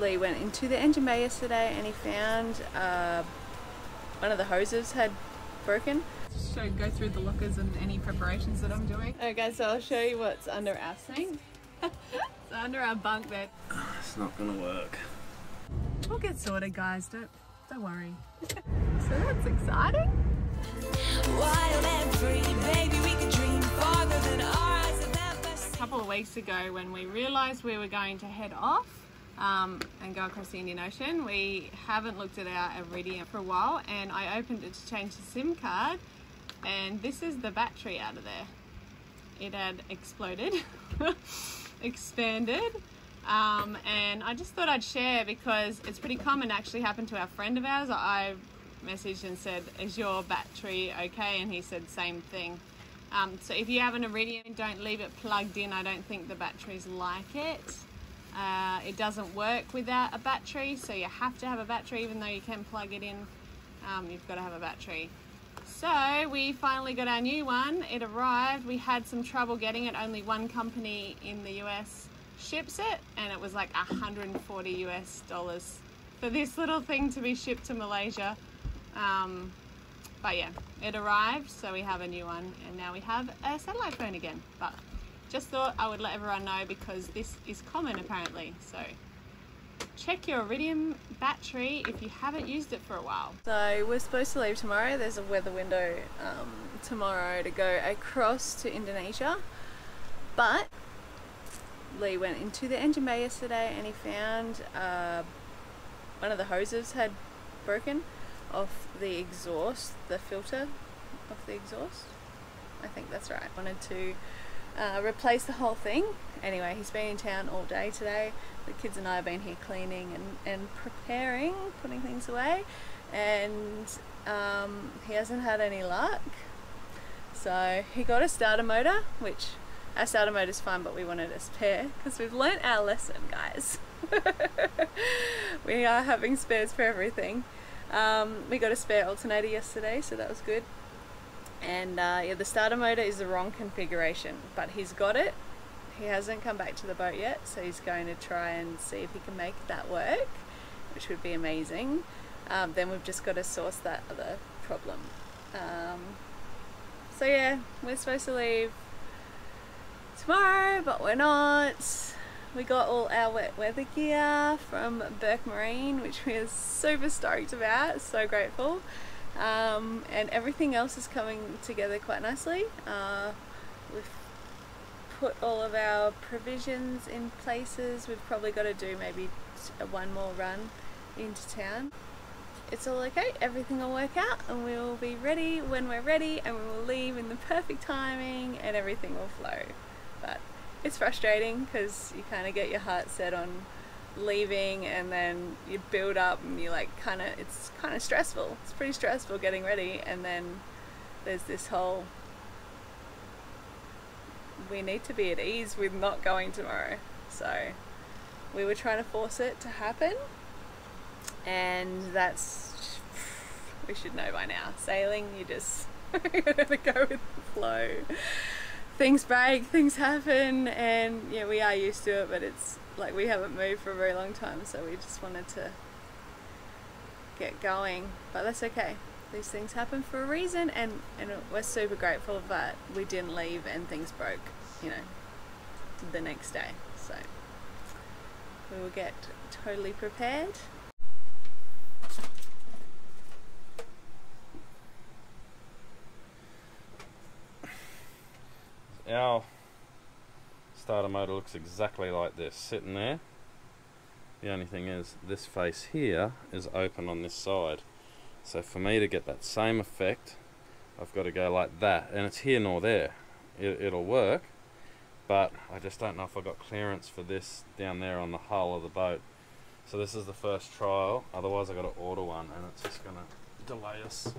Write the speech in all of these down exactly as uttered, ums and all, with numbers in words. Lee went into the engine bay yesterday and he found uh, one of the hoses had broken. So go through the lockers and any preparations that I'm doing. Okay, so I'll show you what's under our sink. It's under our bunk bed. It's not gonna work. We'll get sorted, guys. Don't don't worry. So that's exciting. Wild and free, baby, we can dream farther than our eyes have ever seen. A couple of weeks ago, when we realised we were going to head off um, and go across the Indian Ocean, we haven't looked at our Iridium for a while, and I opened it to change the SIM card, and this is the battery out of there. It had exploded. Expanded, um, and I just thought I'd share because it's pretty common. It actually happened to our friend of ours. I messaged and said, is your battery okay? And he said same thing. Um, so if you have an Iridium, don't leave it plugged in. I don't think the batteries like it. Uh, it doesn't work without a battery, so you have to have a battery. Even though you can plug it in, um, you've got to have a battery. So we finally got our new one. It arrived. We had some trouble getting it. Only one company in the U S ships it, and it was like one hundred forty US dollars for this little thing to be shipped to Malaysia. Um, but yeah, it arrived, so we have a new one, and now we have a satellite phone again. But just thought I would let everyone know because this is common apparently. So check your Iridium battery if you haven't used it for a while. So we're supposed to leave tomorrow. There's a weather window um, tomorrow to go across to Indonesia, but Lee went into the engine bay yesterday and he found uh, one of the hoses had broken off the exhaust, the filter of the exhaust. I think that's right. Wanted to Uh, replace the whole thing. Anyway, he's been in town all day today. The kids and I have been here cleaning and, and preparing, putting things away, and um, he hasn't had any luck. So he got a starter motor, which our starter motor's fine, but we wanted a spare because we've learnt our lesson, guys. We are having spares for everything. Um, we got a spare alternator yesterday, so that was good. And uh, yeah, the starter motor is the wrong configuration, but he's got it. He hasn't come back to the boat yet, so he's going to try and see if he can make that work, which would be amazing. Um, then we've just got to source that other problem. Um, so yeah, we're supposed to leave tomorrow, but we're not. We got all our wet weather gear from Burke Marine, which we are super stoked about, so grateful. Um, and everything else is coming together quite nicely. Uh, we've put all of our provisions in places. We've probably got to do maybe one more run into town. It's all okay, everything will work out, and we will be ready when we're ready, and we will leave in the perfect timing, and everything will flow. But it's frustrating because you kind of get your heart set on leaving, and then you build up and you like kind of it's kind of stressful. It's pretty stressful getting ready, and then there's this whole we need to be at ease with not going tomorrow. So we were trying to force it to happen, and that's we should know by now. Sailing, you just you gotta go with the flow. Things break, things happen, and yeah, we are used to it, but it's like we haven't moved for a very long time, so we just wanted to get going. But that's okay. These things happen for a reason, and, and we're super grateful that we didn't leave and things broke, you know, the next day. So we will get totally prepared. Our starter motor looks exactly like this, sitting there. The only thing is this face here is open on this side, so for me to get that same effect I've got to go like that, and it's here nor there. It, it'll work, but I just don't know if I've got clearance for this down there on the hull of the boat. So this is the first trial, otherwise I've got to order one, and it's just going to delay us.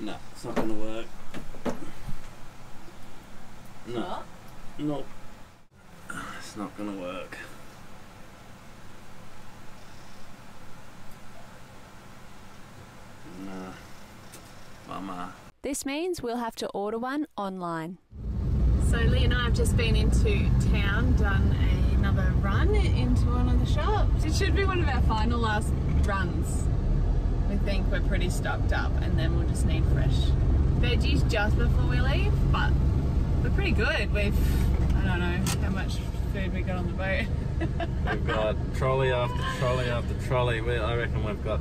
No, it's not going to work. No. What? No. It's not gonna work. Nah. Mama. This means we'll have to order one online. So Lee and I have just been into town, done another run into one of shops. It should be one of our final last runs. We think we're pretty stocked up and then we'll just need fresh veggies just before we leave, but we're pretty good. We've, I don't know how much food we got on the boat. We've got trolley after trolley after trolley. We, I reckon we've got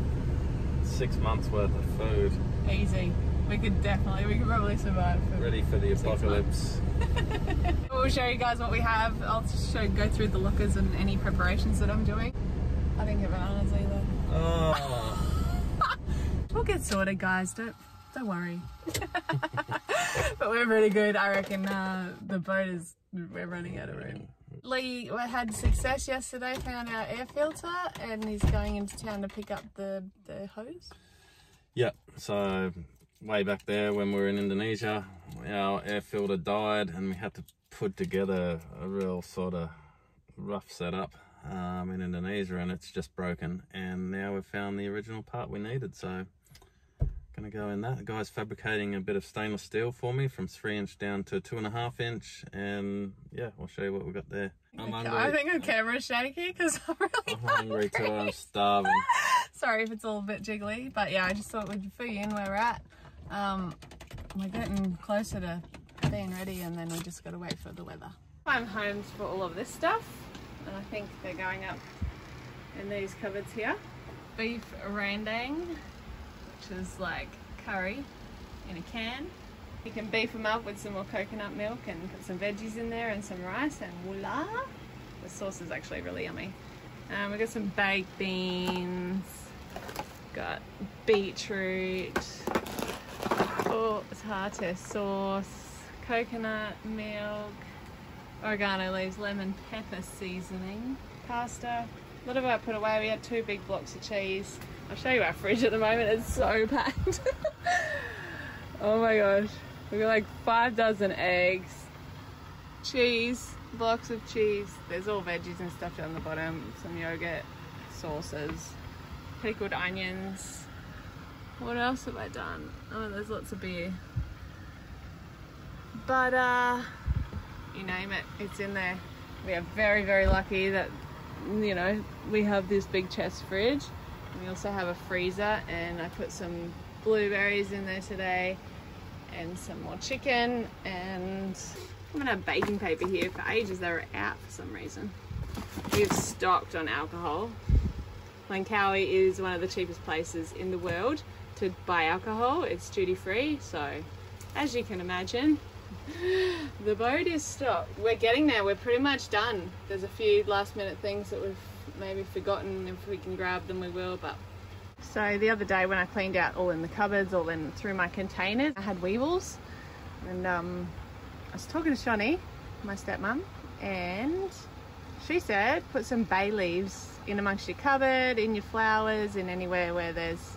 six months worth of food. Easy. We could definitely, we could probably survive. For Ready for the apocalypse. We'll show you guys what we have. I'll just show, go through the lockers and any preparations that I'm doing. I didn't get bananas either. Oh. We'll get sorted, guys. Don't, don't worry. But we're pretty good. I reckon uh, the boat is, we're running out of room. Lee had success yesterday, found our air filter, and he's going into town to pick up the, the hose. Yeah, so way back there when we were in Indonesia, our air filter died and we had to put together a real sort of rough setup um, in Indonesia, and it's just broken, and now we've found the original part we needed, so gonna go in that. The guy's fabricating a bit of stainless steel for me from three inch down to two and a half inch, and yeah, I'll show you what we've got there. I'm hungry. I think the camera's shaky because I'm really I'm hungry. hungry too, I'm starving. Sorry if it's all a bit jiggly, but yeah, I just thought we'd fill you in where we're at. Um, we're getting closer to being ready, and then we just got to wait for the weather. I'm home for all of this stuff, and I think they're going up in these cupboards here. Beef rendang, which is like curry in a can. You can beef them up with some more coconut milk and put some veggies in there and some rice, and voila! The sauce is actually really yummy. Um, we've got some baked beans, got beetroot, tartar sauce, coconut milk, oregano leaves, lemon pepper seasoning, pasta. A lot of it put away. We had two big blocks of cheese. I'll show you our fridge at the moment. It's so packed. Oh my gosh. We've got like five dozen eggs, cheese, blocks of cheese. There's all veggies and stuff down the bottom. Some yogurt, sauces, pickled onions. What else have I done? Oh, there's lots of beer. But, uh, you name it, it's in there. We are very, very lucky that, you know, we have this big chest fridge. And we also have a freezer, and I put some blueberries in there today and some more chicken, and I'm gonna have baking paper here. For ages they were out for some reason. We've stocked on alcohol. Langkawi is one of the cheapest places in the world to buy alcohol. It's duty free, so as you can imagine, the boat is stocked. We're getting there, we're pretty much done. There's a few last minute things that we've maybe forgotten. If we can grab them, we will. But so the other day when I cleaned out all in the cupboards, all in through my containers, I had weevils, and um, I was talking to Shani, my stepmom, and she said put some bay leaves in amongst your cupboard, in your flowers, in anywhere where there's,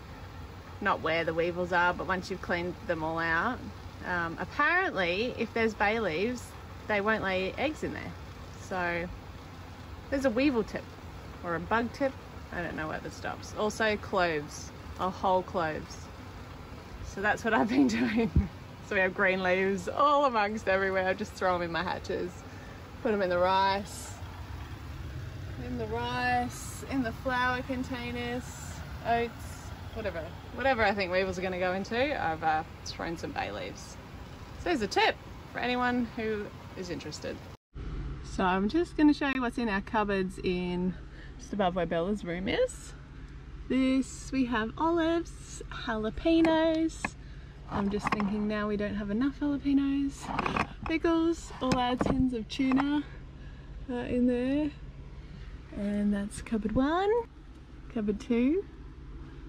not where the weevils are, but once you've cleaned them all out. Um, apparently, if there's bay leaves, they won't lay eggs in there. So there's a weevil tip or a bug tip. I don't know where this stops. Also cloves, or whole cloves. So that's what I've been doing. So we have green leaves all amongst everywhere. I just throw them in my hatches, put them in the rice. In the rice, in the flour containers, oats, whatever. Whatever I think weevils are going to go into, I've uh, thrown some bay leaves. So there's a tip for anyone who is interested. So I'm just going to show you what's in our cupboards in just above where Bella's room is. This, we have olives, jalapenos. I'm just thinking now we don't have enough jalapenos. Pickles, all our tins of tuna uh, in there. And that's cupboard one. Cupboard two,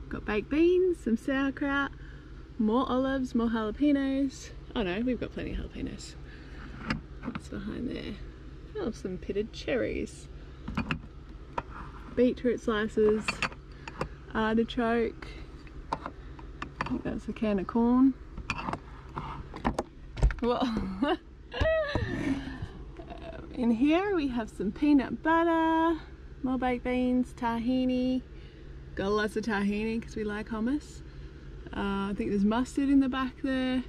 got baked beans, some sauerkraut, more olives, more jalapenos. Oh no, we've got plenty of jalapenos. What's behind there? Oh, some pitted cherries. Beetroot slices, artichoke. I think that's a can of corn. Well, in here we have some peanut butter, more baked beans, tahini. Got lots of tahini because we like hummus. Uh, I think there's mustard in the back there.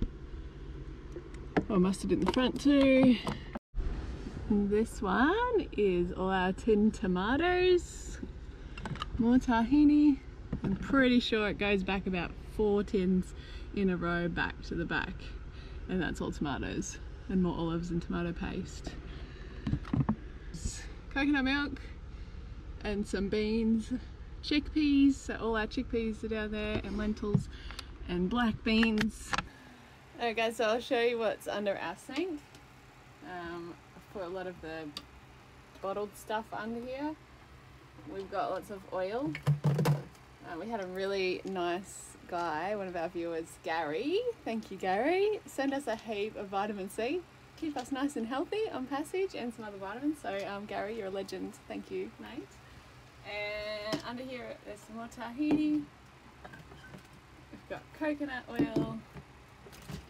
Or mustard in the front too. This one is all our tin tomatoes, more tahini. I'm pretty sure it goes back about four tins in a row back to the back, and that's all tomatoes and more olives and tomato paste. Coconut milk and some beans, chickpeas, so all our chickpeas are down there, and lentils and black beans. Alright guys, so I'll show you what's under our sink. Um, I've put a lot of the bottled stuff under here. We've got lots of oil. Uh, we had a really nice guy, one of our viewers, Gary. Thank you, Gary. Send us a heap of vitamin C. Keep us nice and healthy on passage, and some other vitamins. So um, Gary, you're a legend. Thank you, mate. And under here there's some more tahini. We've got coconut oil,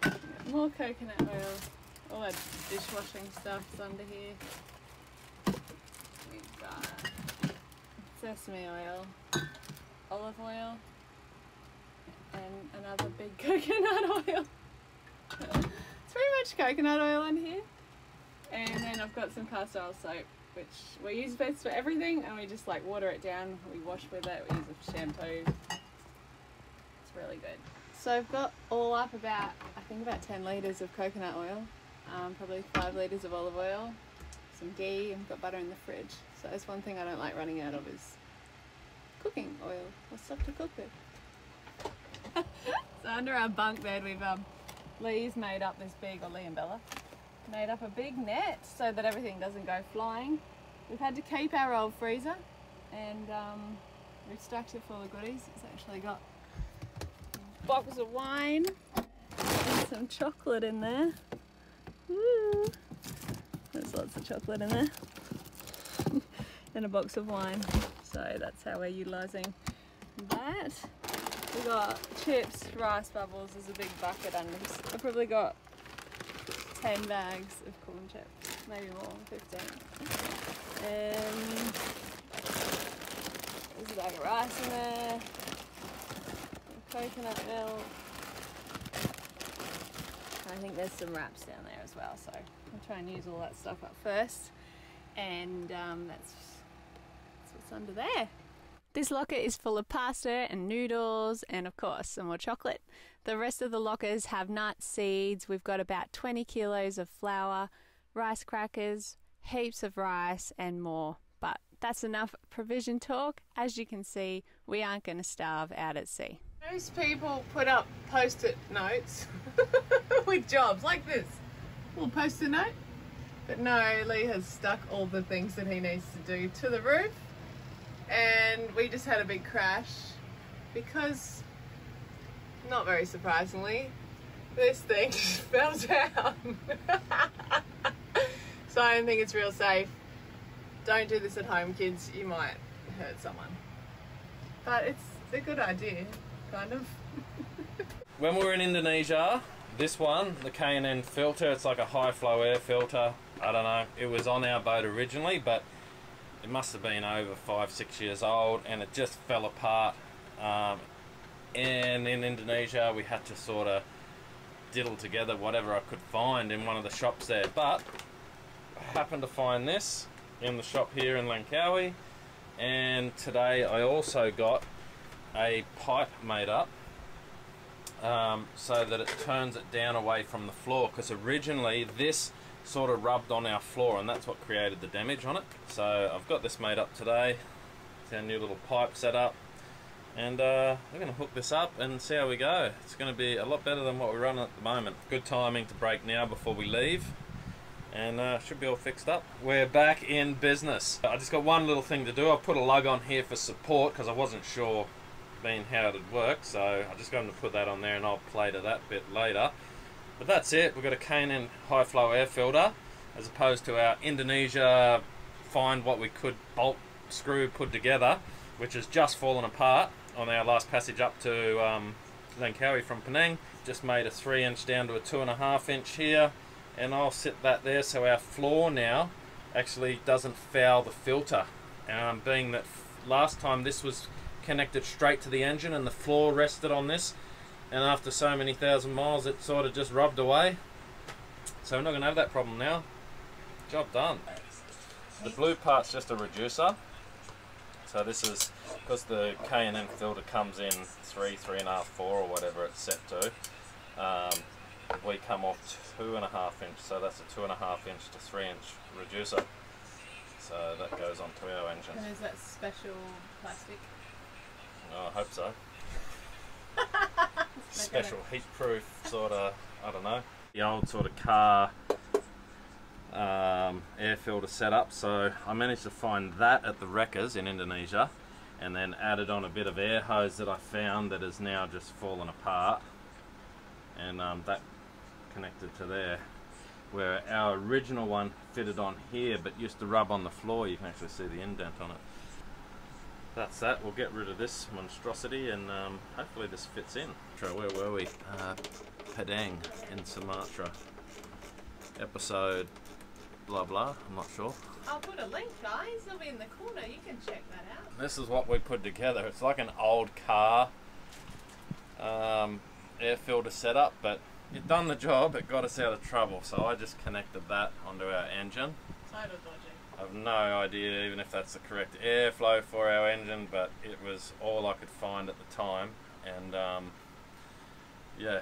got more coconut oil, all that dishwashing stuff's under here. We've got sesame oil, olive oil, and another big coconut oil. It's pretty much coconut oil in here. And then I've got some castor oil soap, which we use best for everything, and we just like water it down, we wash with it, we use it for shampoo. It's really good. So I've got all up about, I think about ten litres of coconut oil, um, probably five litres of olive oil, some ghee, and I've got butter in the fridge. So that's one thing I don't like running out of, is cooking oil or stuff to cook with. So under our bunk bed we've um, Lee's made up this big, or Lee and Bella, made up a big net so that everything doesn't go flying. We've had to keep our old freezer, and um, we've stuffed it full of goodies. It's actually got a box of wine and some chocolate in there. Woo! There's lots of chocolate in there. And a box of wine. So that's how we're utilising that. We've got chips, rice bubbles, there's a big bucket under this. I've probably got ten bags of corn chips, maybe more, fifteen. Um, there's a bag of rice in there, coconut milk. I think there's some wraps down there as well, so I'll try and use all that stuff up first. And um, that's, that's what's under there. This locker is full of pasta and noodles and, of course, some more chocolate. The rest of the lockers have nuts, seeds. We've got about twenty kilos of flour, rice crackers, heaps of rice and more. But that's enough provision talk. As you can see, we aren't going to starve out at sea. Most people put up post-it notes with jobs like this. Little post-it note. But no, Lee has stuck all the things that he needs to do to the roof. And we just had a big crash because, not very surprisingly, this thing fell down. So I don't think it's real safe. Don't do this at home, kids. You might hurt someone. But it's a good idea, kind of. When we were in Indonesia, this one, the K and N filter, it's like a high flow air filter. I don't know. It was on our boat originally, but it must have been over five, six years old, and it just fell apart. Um, and in Indonesia, we had to sort of diddle together whatever I could find in one of the shops there. But I happened to find this in the shop here in Langkawi. And today I also got a pipe made up um, so that it turns it down away from the floor, because originally this sort of rubbed on our floor, and that's what created the damage on it. So I've got this made up today. It's our new little pipe set up, and uh, we're going to hook this up and see how we go. It's going to be a lot better than what we're running at the moment. Good timing to break now before we leave, and uh, should be all fixed up. We're back in business. I just got one little thing to do. I put a lug on here for support because I wasn't sure being how it would work, so I just got them to put that on there, and I'll play to that bit later. But that's it, we've got a K and N high flow air filter, as opposed to our Indonesia find what we could bolt, screw, put together, which has just fallen apart on our last passage up to um, Langkawi from Penang. Just made a three inch down to a two and a half inch here, and I'll sit that there so our floor now actually doesn't foul the filter. Um, being that last time this was connected straight to the engine and the floor rested on this, and after so many thousand miles it sort of just rubbed away. So we're not going to have that problem now. Job done. The blue part's just a reducer. So this is, because the K and N filter comes in three, three and a half, four or whatever it's set to, um, we come off two and a half inch, so that's a two and a half inch to three inch reducer. So that goes on to our engine. And is that special plastic? Oh, I hope so. Special heat proof sort of, I don't know. The old sort of car um, air filter setup, so I managed to find that at the wreckers in Indonesia and then added on a bit of air hose that I found that has now just fallen apart, and um, that connected to there where our original one fitted on here but used to rub on the floor. You can actually see the indent on it. That's that. We'll get rid of this monstrosity and um, hopefully this fits in. Where were we? Uh, Padang in Sumatra. Episode blah blah, I'm not sure. I'll put a link, guys. It'll be in the corner. You can check that out. This is what we put together. It's like an old car um, air filter setup, but it done the job. It got us out of trouble. So I just connected that onto our engine. Title dodging. I've no idea even if that's the correct airflow for our engine, but it was all I could find at the time, and um, yeah,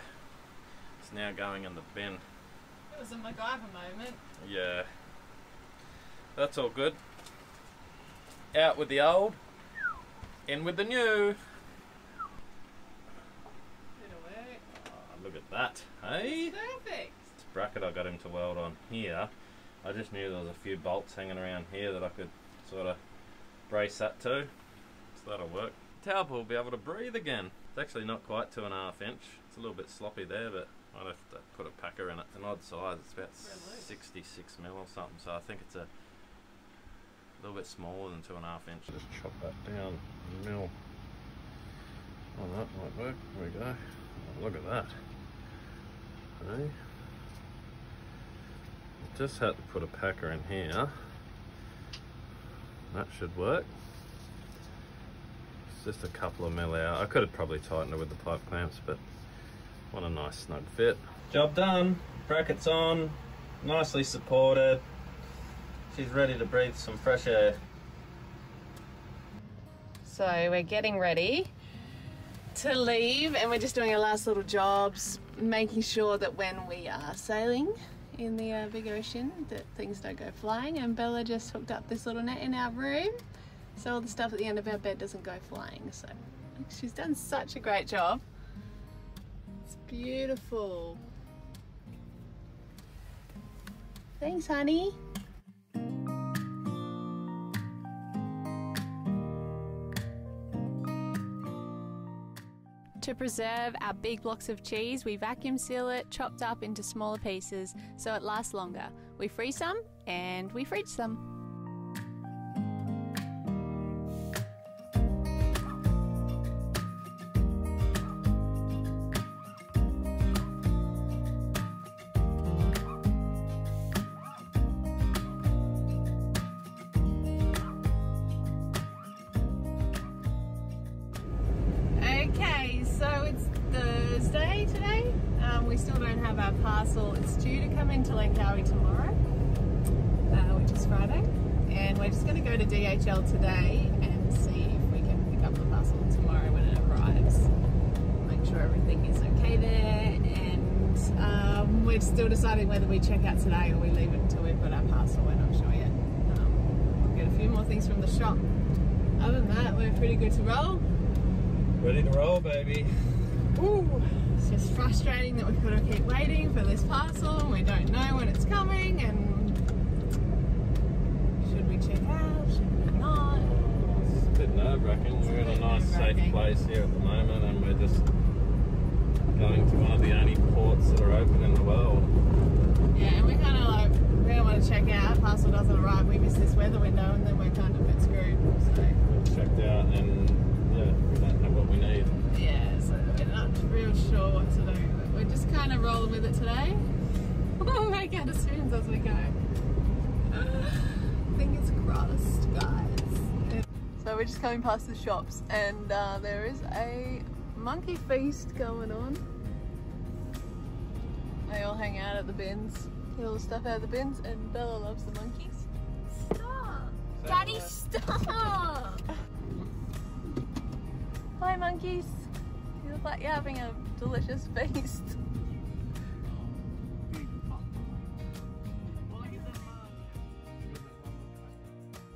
it's now going in the bin. It was a MacGyver moment. Yeah, that's all good. Out with the old, in with the new. It'll work. Oh, look at that, hey? It's perfect. This bracket I got him to weld on here. I just knew there was a few bolts hanging around here that I could sort of brace that to, so that'll work. The towel will be able to breathe again. It's actually not quite two and a half inch. It's a little bit sloppy there, but I'd have to put a packer in it. It's an odd size. It's about sixty-six mil or something, so I think it's a little bit smaller than two and a half inch. Just chop that down a mil. Oh, that might work. There we go. Oh, look at that. Hey. Just had to put a packer in here. That should work. It's just a couple of mil out. I could have probably tightened it with the pipe clamps, but what a nice snug fit. Job done. Brackets on. Nicely supported. She's ready to breathe some fresh air. So we're getting ready to leave, and we're just doing our last little jobs, making sure that when we are sailing in the uh, big ocean that things don't go flying. And Bella just hooked up this little net in our room so all the stuff at the end of our bed doesn't go flying. So she's done such a great job. It's beautiful. Thanks, honey. To preserve our big blocks of cheese, we vacuum seal it, chopped up into smaller pieces so it lasts longer. We freeze some and we fridge some. It's due to come into Langkawi tomorrow, uh, which is Friday, and we're just going to go to D H L today and see if we can pick up the parcel tomorrow when it arrives. Make sure everything is okay there, and um, we're still deciding whether we check out today or we leave it until we've got our parcel. We're not sure yet. Um, we'll get a few more things from the shop. Other than that, we're pretty good to roll. Ready to roll, baby. Ooh. It's just frustrating that we've got to keep waiting for this parcel and we don't know when it's coming, and should we check out, should we not? It's a bit nerve-wracking. We're in a nice safe place here at the moment, and we're just going to one of the only ports that are open in the world. Yeah, and we're kind of like, we don't want to check out, parcel doesn't arrive, we miss this weather window, and then we're kind of a bit screwed. So we've checked out and yeah, we don't know what we need. Yeah. Real sure what to do. We're just kind of rolling with it today. We'll make our decisions as we go. Fingers crossed, guys. So we're just coming past the shops, and uh, there is a monkey feast going on. They all hang out at the bins. little stuff out of the bins, and Bella loves the monkeys. Stop! Daddy, stop! Hi monkeys! You look like you're having a delicious feast.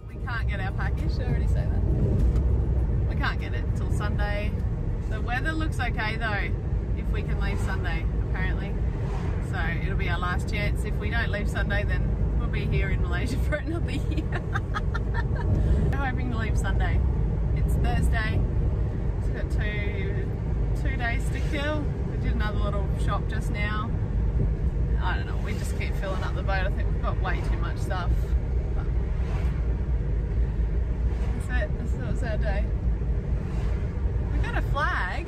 We can't get our package, I already say that. We can't get it till Sunday. The weather looks okay though, if we can leave Sunday, apparently. So it'll be our last chance. If we don't leave Sunday, then we'll be here in Malaysia for another year. I'm hoping to leave Sunday. It's Thursday. It's got two, two days to kill. We did another little shop just now. I don't know, we just keep filling up the boat. I think we've got way too much stuff. But that's it, that's our day. We've got a flag.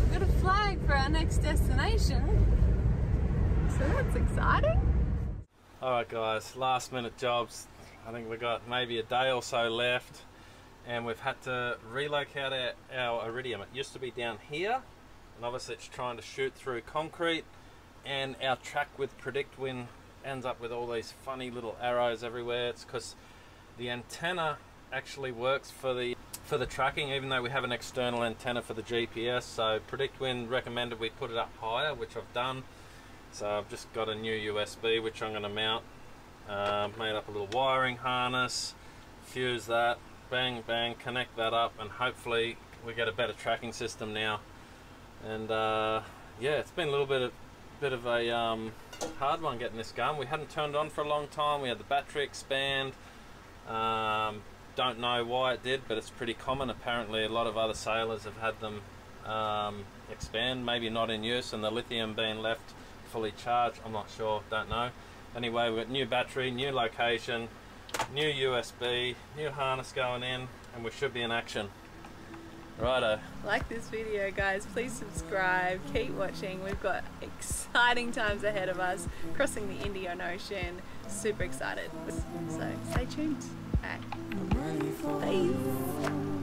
We've got a flag for our next destination. So that's exciting. Alright guys, last minute jobs. I think we got maybe a day or so left, and we've had to relocate our, our Iridium. It used to be down here, and obviously it's trying to shoot through concrete, and our track with PredictWind ends up with all these funny little arrows everywhere. It's because the antenna actually works for the for the tracking, even though we have an external antenna for the G P S. So PredictWind recommended we put it up higher, which I've done. So I've just got a new U S B which I'm going to mount. Uh, made up a little wiring harness, fuse that, bang bang, connect that up, and hopefully we get a better tracking system now. And uh, yeah, it's been a little bit of bit of a um, hard one getting this going. We hadn't turned on for a long time. We had the battery expand. Um, don't know why it did, but it's pretty common. Apparently, a lot of other sailors have had them um, expand, maybe not in use, and the lithium being left fully charged. I'm not sure, don't know. Anyway, we've got new battery, new location, new U S B, new harness going in, and we should be in action. Righto. Like this video guys, please subscribe, keep watching. We've got exciting times ahead of us, crossing the Indian Ocean. Super excited. So stay tuned. Alright. Bye.